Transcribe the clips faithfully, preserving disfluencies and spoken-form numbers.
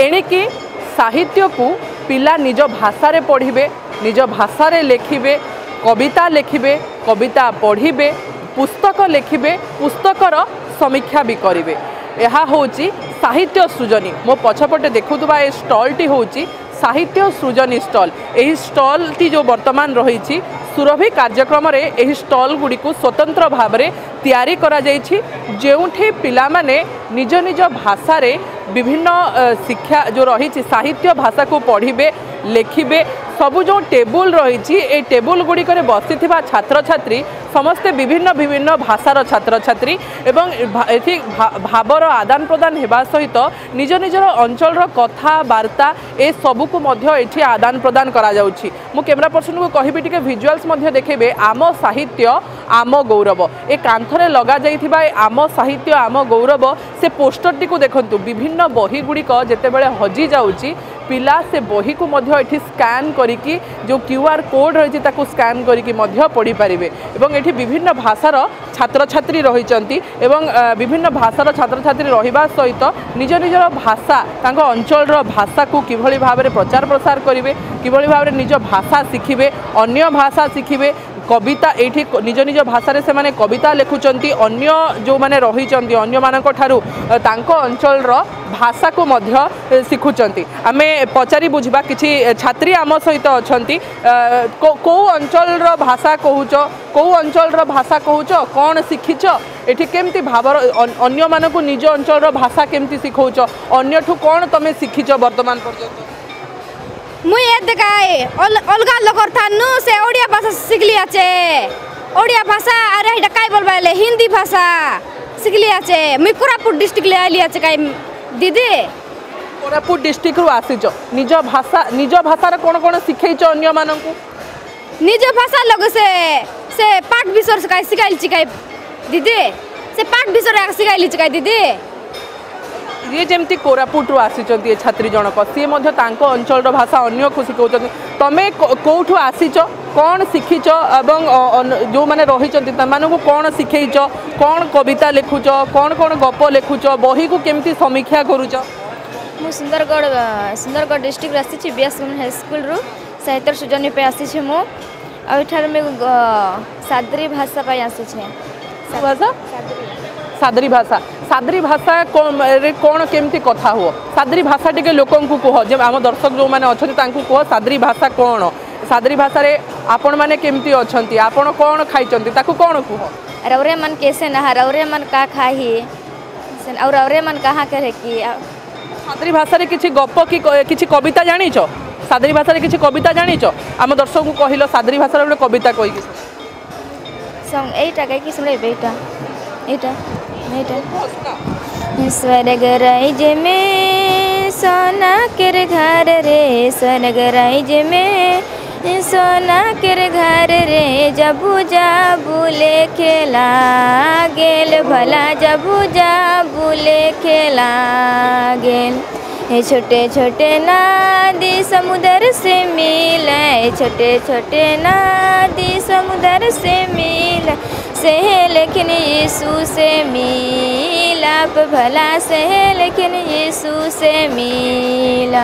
तेणिकी साहित्य को पिला निज भाषा रे पढ़िबे, निज भाषा रे लिखिबे, कविता लिखिबे, कविता पढ़िबे, पुस्तक लिखिबे, पुस्तकर समीक्षा भी करेंगे। यह होची साहित्य सृजनी। मो पछपटे देखुवा ये स्टॉलटी होची साहित्य सृजनी स्टॉल। यही स्टॉलटी जो वर्तमान रही सुरभि कार्यक्रम रे यही स्टॉल गुडी को स्वतंत्र भाव में तैयारी करा जायछि, जेउठी पिला माने निज निज भाषा रे विभिन्न शिक्षा जो रही साहित्य भाषा को पढ़िबे, लिखिबे। सबू जो टेबुल रही ए टेबुल गुड़िक बसी छात्र छात्री समस्ते विभिन्न विभिन्न भाषार छात्र छात्री एवं ये भावर आदान प्रदान होगा सहित निज निजर अंचल कथा बार्ता ए सबू को मध्य आदान प्रदान करा जाउछि। मु कैमरा पर्सन को कहबी टिके विजुअल्स मध्य देखेबे। आम साहित्य आम गौरव ए कांथरे लगा जाइथिबा ए आम साहित्य आम गौरव से पोस्टर टी को देखंतु। विभिन्न बही गुड़िक जेतेबेले हजि जाउछि पिला से बही को मध्य एठी स्कैन करिकी जो क्यूआर कोड रही ताकू स्कैन करिकी मध्य पढ़ी पारिबे। एवं एठी विभिन्न भाषार छात्र छात्री रहिचंती एवं विभिन्न भाषार छात्र छात्री रहिबा सहित निज निजर भाषा तांको अंचल भाषा को किभली भाव में प्रचार प्रसार करिवे, किभली भाव में निज भाषा शिखिबे, अन्य भाषा शिखिबे। कविता एठी निज निज भाषा रे से माने कविता लिखुचंती, अन्य जो माने रहिचंती अन्य मानक थारु तांको अंचल रो भाषा को मध्य शिखुचंती। आमे पचारि बुझबा किछि छात्री आम सहित अछंती, को अंचल रो भाषा कहूचो, को अंचल रो भाषा कहूचो, कोन शिखिचो, एठी केमती भावर अन्य मानक निज अंचल रो भाषा केमती सिखौचो, अन्यठु कोन तमे शिखिचो वर्तमान पर्यंत? मुई एतकाए अलगा लोकर थानु से ओडिया भाषा सिखलिया छे। ओडिया भाषा अरे हेटा काय बोलबाले हिंदी भाषा सिखलिया छे। मुई कोरापुट डिस्ट्रिक्ट ले आलिया छे। काय दीदी कोरापुट डिस्ट्रिक्ट रु आसीचो, निज भाषा निज भाषा रे कोन कोन सिखैचो अन्य माननकु? निज भाषा लग से से पाठ बिसर से काय सिखाइल छी? काय दीदी से पाठ बिसर आ सिखाइल छी? काय दीदी ये जमती कोरापुट आसीचंती छात्री जनक सी मध्य तांको अंचल भाषा अन्य को सिखौचंती। तमे कोठु आसीचो, कोन सिखिचो एवं जो माने रहिचंती तमानकु कोन सिखैचो, कोन कविता लिखुचो, कोन कोन गप लिखुचो, बही को केमती समीक्षा करूचो? मु सुंदरगढ़ सुंदरगढ़ डिस्ट्रिक्ट रासी छी बीएस हाई स्कूल रु साहित्य सृजन पे आसी छी। मु अठार में सादरी भाषा पे आसी छी। भाषा सादरी भाषा सादरी भाषा कौन रे कौन केमती कथा हो? सादरी भाषा टिके लोकंकु कहो, जे आम दर्शक जो माने अछथि तांकु कहो सादरी भाषा कौन? सादरी भाषा रे आपण माने केमती अछंती? आपण कौन खाइचंती ताकु कौन कहो? रौरे मन कैसे नहा, रौरे मन का खाही, और रौरे मन कहां करे की? सादरी भाषा रे किछि गप की किछि कविता जानिचो? सादरी भाषा रे किछि कविता जानिचो? आम दर्शक को कहिलो सादरी भाषा रे गोटे कविता कोइ कि संग एटा कै कि सुनै बेटा एटा स्वर्ग राइज में सोना केर घर रे, स्वर्ग राइज में सोना केर घर रे, जबू जाबू खेला गेल भला, जबू जाबू खेला गेल। छोटे छोटे नदी समुद्र से मिले, छोटे छोटे नदी समुद्र से मिले, सहल लेकिन यीशु से मिलाप भला, सहल लेकिन यीशु से मिला।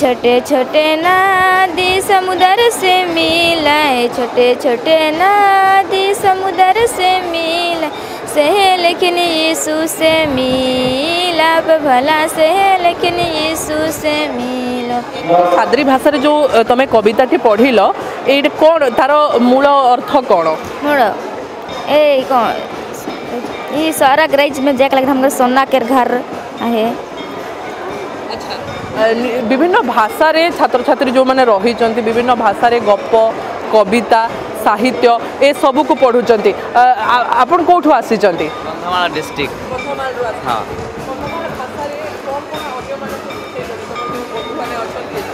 छोटे छोटे नदी समुद्र से मिला, छोटे छोटे नदी समुद्र से मिला, सहल लेकिन यीशु से मिलाप भला, सहल लेकिन यीशु से मिला। सादरी भाषा रे जो तमे कविता टी पढ़िलो ए कोन तारो मूल अर्थ कोन? मूल ए कौन ये सारा ग्राइज में जैक लग हमर सोना के घर है। अच्छा, विभिन्न भाषा रे छात्र छात्री जो माने रही चंती विभिन्न भाषा रे गप कविता साहित्य ए सब को पढ़ु चंती। अपन कोठु आसी चंती? हमारा डिस्ट्रिक्ट हां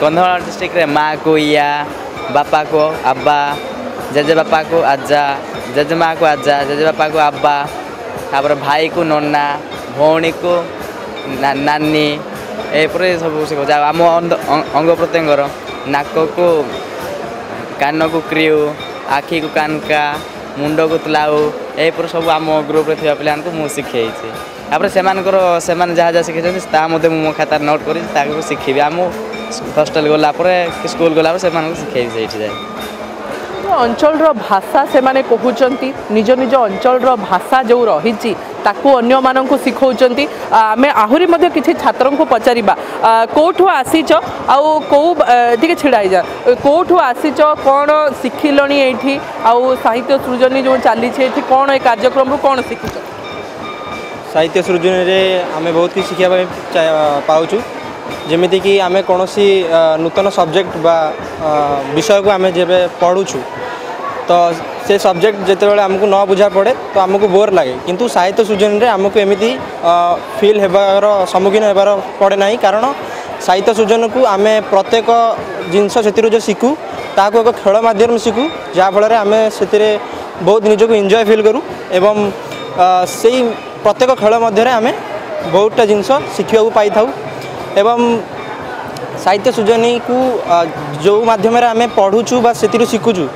कंधमाल डिस्ट्रिक्ट रे मां को या बापा को अब्बा, जजे बापा को आजा, जजमा को आजा, जजे बापा को अब्बा, तापर भाई को नन्ना, भौणी को ना, नानी एपर सब शिखा। आम अंग प्रत्यंगर नाक को कान को क्रियु, आखि को कानका, मुंड को तुलाऊ, एपर सब आम ग्रुप रे थिबा पिलान को मु सिखेइछि। सेमान जहाँ जहाँ शिखी मत मो खात नोट कर शिखी आम हस्टेल गला स्कूल गला शिखे से अंचल भाषा से माने कहते निज निज अंचल भाषा जो रही अन्य मान को शिखौंट आम आहरी कि छात्र को पचार कौटू आसीच आउ कौ टे छिड़ा जा कौटू आसीच कौन शिखिल ये आउ साहित्य सृजनी जो चली कौन ये कार्यक्रम कौन शिखी साहित्य सृजनी आम बहुत किसी शिखा पाचु जमीती कि आमे कौन सी नूतन सब्जेक्ट बा विषय को आमे जब पढ़ुछु तो से सब्जेक्ट जिते बड़े आमको न बुझा पड़े तो आमको बोर लगे किंतु साहित्य सृजन रे आमको एमती फिल हेबार सम्मुखीन हेबार पड़े ना कारण साहित्य सृजन को आमे प्रत्येक जिनस से शिखू ताको एक खेल माध्यम शिखू जहाँफल आम से बहुत निज को एंजॉय फील करूँ एवं से प्रत्येक खेल मध्य आम बहुतटा जिनस शिखा पाई था एवं साहित्य सृजनी को जो मध्यम आम पढ़ुचु बा से शिखुचु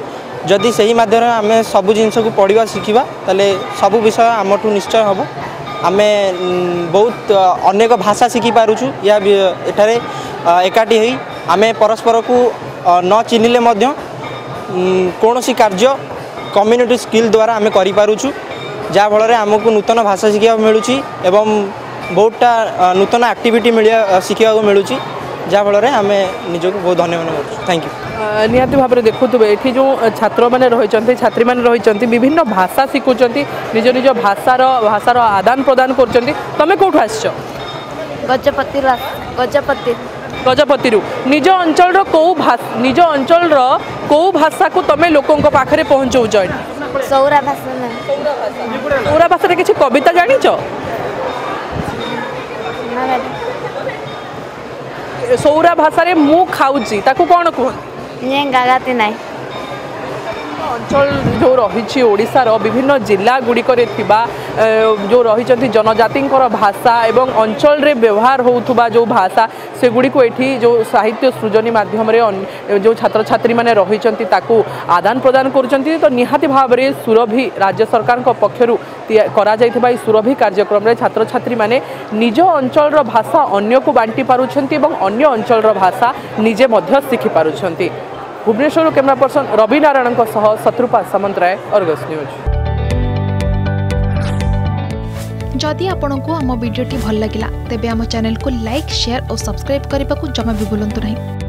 जदि से ही मध्यम आम सब जिनस को पढ़ा शिखा तेल सब विषय आमठू निश्चय हम आम बहुत अनेक भाषा शिखिपारुचु या एठारे एकाठी हो आम परस्पर को न चिन्हले कौन सी कार्य कम्युनिटी स्किल द्वारा आम करूँ जहाँफल आमको नूतन भाषा शिखा मिलूँ एवं बहुतटा नूतन एक्टिविटी मिलिया शिखा मिलूँ जहाँफल आम निजक बहुत धन्य मन कर थैंक यू। निहाती भाव देखुवे ये जो छात्र मैंने रही छात्री मैंने रही विभिन्न भाषा शिखुं निज निज भाषार भाषार आदान प्रदान कर तुम्हें कौटू आस गजपति गजपति गजपति निज अंचल कौ निज अंचल कौ भाषा को तुम लोकों पाखे पहुँचौ सौरा भाषा सौरा भाषा किसी कविता जानी सौरा भाषा रे मु खाऊची ताकू कौन कहती नहीं अंचल जो रही ओडिशार विभिन्न जिला गुड़िक जो रही जनजाति भाषा एवं अंचल रे व्यवहार होउथुबा जो भाषा से गुड़ी को एठी जो साहित्य सृजनी माध्यम रे जो छात्र छात्री माने रही ताकू आदान प्रदान करुँच तो निहाती भाव रे सुरभि राज्य सरकार पक्षर कर सुरभि कार्यक्रम रे छात्र छात्री माने निज अंचल भाषा अन्य को बांटी पारुछंती एवं अन्य अंचल भाषा निजे मध्य शिखि पारुछंती। भुवनेश्वर कैमरा पर्सन रवि नारायण सह शत्रुपा सामंतराय अर्गस न्यूज। जदि आपण को आम वीडियो भल लगा तेब आम चैनल को लाइक शेयर और सब्सक्राइब करने को जमा भी भूलु नहीं।